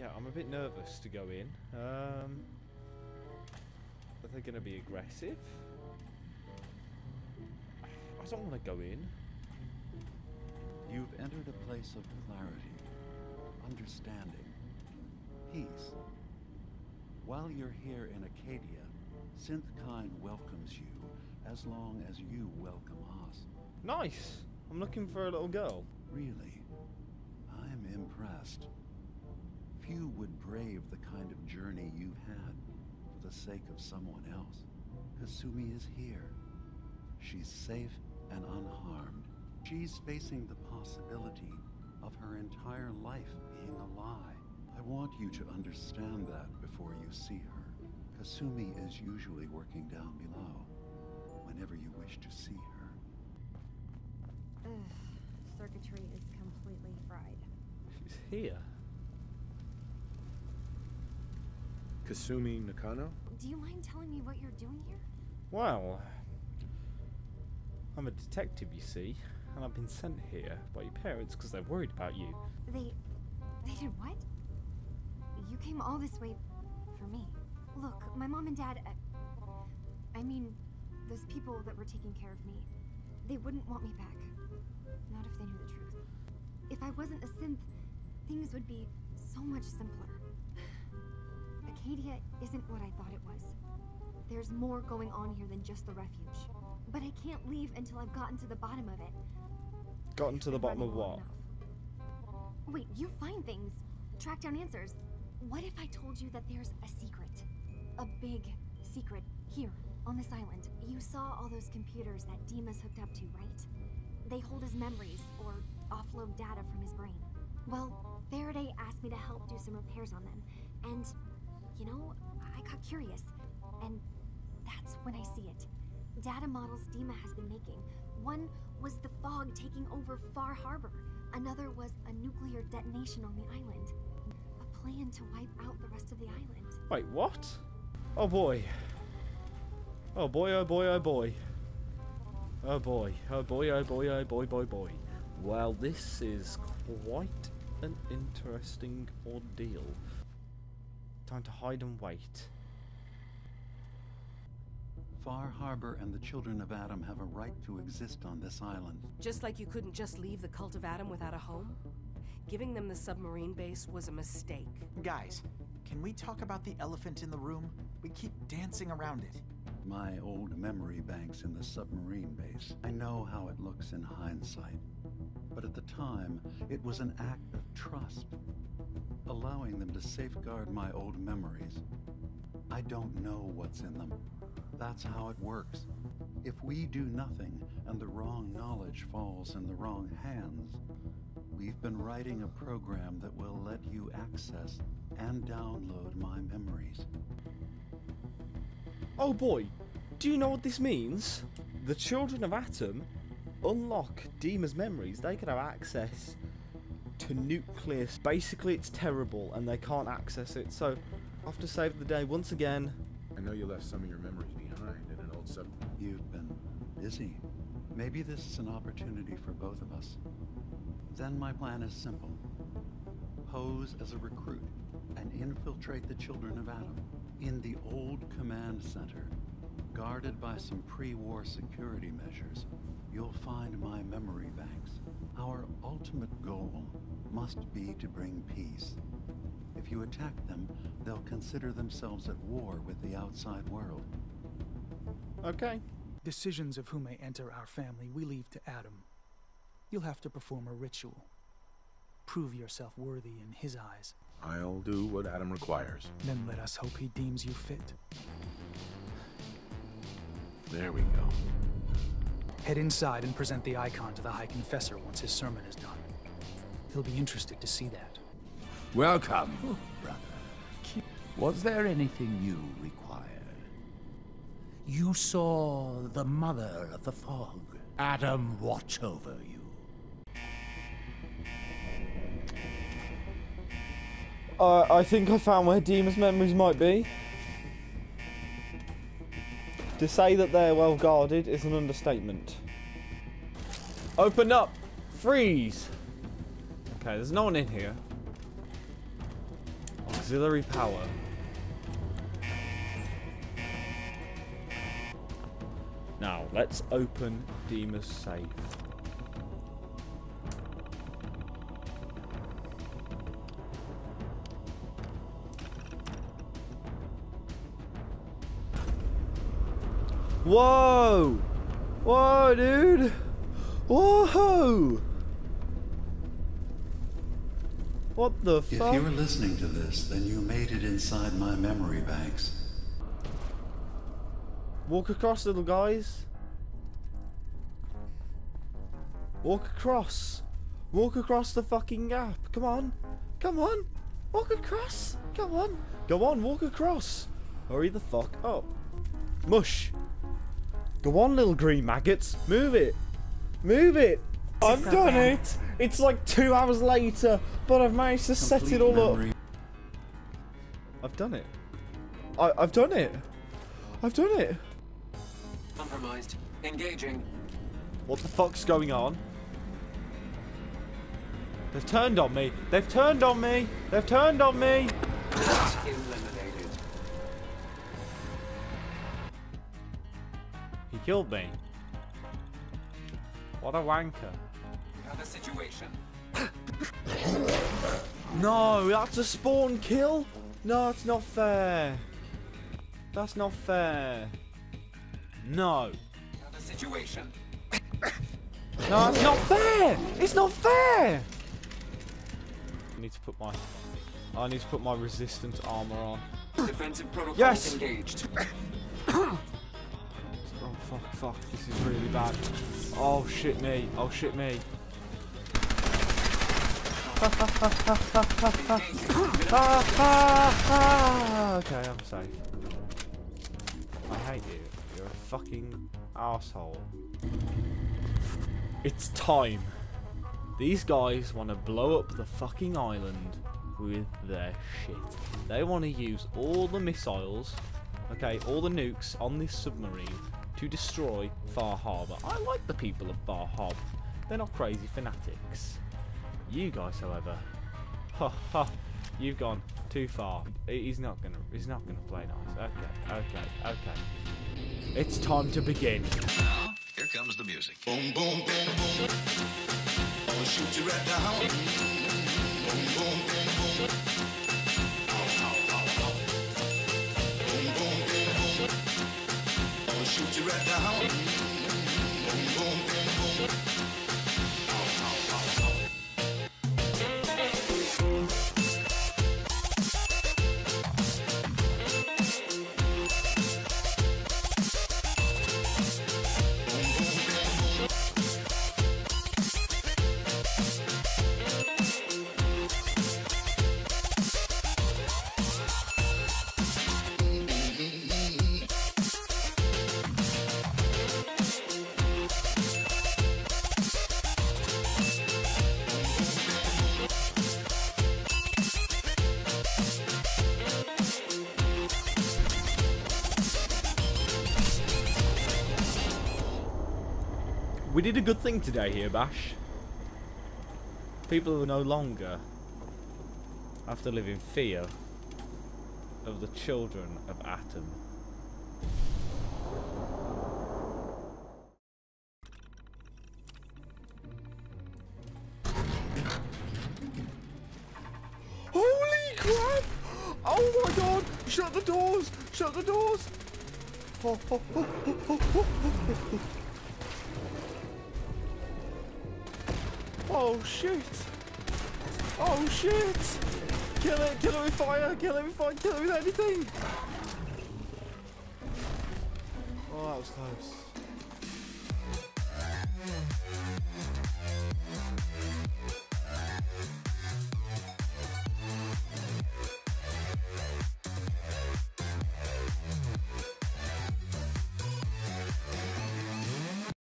yeah, I'm a bit nervous to go in. Are they going to be aggressive? I don't want to go in. You've entered a place of clarity, understanding, peace. While you're here in Acadia, Synthkind welcomes you as long as you welcome us. Nice! I'm looking for a little girl. Really? I'm impressed. Few would brave the kind of journey you've had for the sake of someone else. Kasumi is here. She's safe and unharmed. She's facing the possibility of her entire life being a lie. I want you to understand that before you see her. Kasumi is usually working down below whenever you wish to see her. Ugh, circuitry is completely fried. She's here. Kasumi Nakano? Do you mind telling me what you're doing here? Well, I'm a detective, you see, and I've been sent here by your parents because they're worried about you. They did what? You came all this way for me. Look, my mom and dad, I mean, those people that were taking care of me, they wouldn't want me back. Not if they knew the truth. If I wasn't a synth, things would be so much simpler. Acadia isn't what I thought it was. There's more going on here than just the refuge. But I can't leave until I've gotten to the bottom of it. Gotten to the bottom of what? Wait, you find things, track down answers. What if I told you that there's a secret? A big secret here on this island. You saw all those computers that DiMA's hooked up to, right? They hold his memories or offload data from his brain. Well, Faraday asked me to help do some repairs on them. And, you know, I got curious. And that's when I see it. Data models DiMA has been making. One was the fog taking over Far Harbor. Another was a nuclear detonation on the island. Plan to wipe out the rest of the island. Wait, what? Oh boy. Oh boy, oh boy, oh boy. Oh boy, oh boy, oh boy, oh boy, boy, boy. Well, this is quite an interesting ordeal. Time to hide and wait. Far Harbor and the Children of Atom have a right to exist on this island. Just like you couldn't just leave the Cult of Atom without a home? Giving them the submarine base was a mistake. Guys, can we talk about the elephant in the room? We keep dancing around it. My old memory banks in the submarine base. I know how it looks in hindsight, but at the time, it was an act of trust, allowing them to safeguard my old memories. I don't know what's in them. That's how it works. If we do nothing and the wrong knowledge falls in the wrong hands, we've been writing a program that will let you access and download my memories. Oh boy, do you know what this means? The Children of Atom unlock DiMA's memories. They can have access to nucleus. Basically, it's terrible and they can't access it. So, I have to save the day once again. I know you left some of your memories behind in an old sub. You've been busy. Maybe this is an opportunity for both of us. Then my plan is simple. Pose as a recruit and infiltrate the Children of Atom in the old command center, guarded by some pre-war security measures. You'll find my memory banks. Our ultimate goal must be to bring peace. If you attack them, they'll consider themselves at war with the outside world. Okay. Decisions of who may enter our family we leave to Atom. You'll have to perform a ritual. Prove yourself worthy in his eyes. I'll do what Atom requires. Then let us hope he deems you fit. There we go. Head inside and present the icon to the High Confessor once his sermon is done. He'll be interested to see that. Welcome, brother. Was there anything you required? You saw the mother of the fog. Atom, watch over you. I think I found where DiMA's memories might be. To say that they're well guarded is an understatement. Open up! Freeze! Okay, there's no one in here. Auxiliary power. Now, let's open DiMA's safe. Whoa! Whoa, dude! Whoa! What the fuck? If you were listening to this, then you made it inside my memory banks. Walk across, little guys. Walk across. Walk across the fucking gap. Come on. Come on. Walk across. Come on. Go on, walk across. Hurry the fuck up. Mush. Go on, little green maggots. Move it. Move it. I've done it. It's like 2 hours later, but I've managed to set it all up. I've done it. I've done it. I've done it. Compromised. Engaging. What the fuck's going on? They've turned on me. They've turned on me. They've turned on me. That's eliminated. He killed me. What a wanker. Other situation. No, that's a spawn kill? No, it's not fair. That's not fair. No. Other situation. No, it's not fair! It's not fair! I need to put my resistance armor on. Defensive protocol engaged. Oh fuck, fuck, this is really bad. Oh shit me, oh shit me. Okay, I'm safe. I hate you, you're a fucking asshole. It's time. These guys want to blow up the fucking island with their shit. They want to use all the missiles, okay, all the nukes on this submarine to destroy Far Harbor. I like the people of Far Harbor. They're not crazy fanatics. You guys, however, ha ha, you've gone too far. He's not gonna play nice. Okay, okay, okay. It's time to begin. Now, here comes the music. Boom, boom, bam, boom. I'll shoot you right down. Boom, boom, bam, boom. Ow, ow, ow, ow. Boom, boom, bam, boom. I'll shoot you right down. Boom, boom, bam, boom. We did a good thing today here, Bash. People who no longer have to live in fear of the children of Atom. Holy crap! Oh my god! Shut the doors! Shut the doors! Oh, oh, oh, oh, oh, oh, oh, oh. Oh shit! Oh shit! Kill it with fire! Kill it with fire! Kill it with anything! Oh, that was close.